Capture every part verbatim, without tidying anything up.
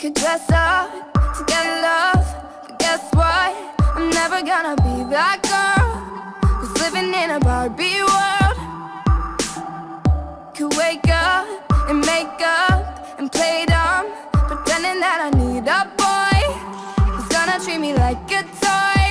could dress up to get love, but guess what? I'm never gonna be that girl who's living in a Barbie world. Could wake up and make up and play dumb, pretending that I need a boy who's gonna treat me like a toy.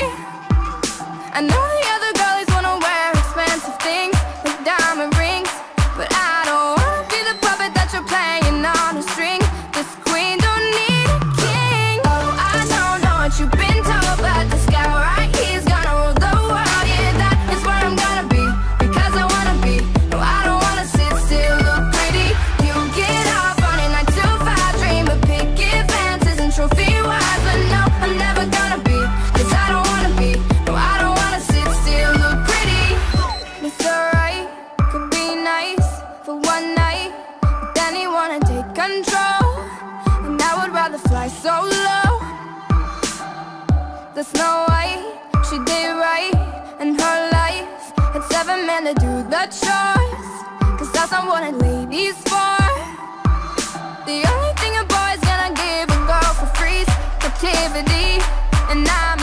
I know the other girlies wanna wear expensive things with diamond rings, but I don't wanna be the puppet that you're playing on a string. This queen don't need a king. Oh, I don't know what you've been told, but this guy right here's gonna rule the world. Yeah, that is where I'm gonna be, because I wanna be. No, I don't wanna sit still, look pretty. You get off on a nine to five dream of picket fences and trophy wives, but no, I'm never gonna be, cause I don't wanna be. No, I don't wanna sit still, look pretty. It's alright, could be nice for one night, but then you wanna take control. I would rather fly so low. The Snow White, she did right in her life. Had seven men to do the chores, cause that's not what a lady's for. The only thing a boy's gonna give a girl for free is captivity. And I'm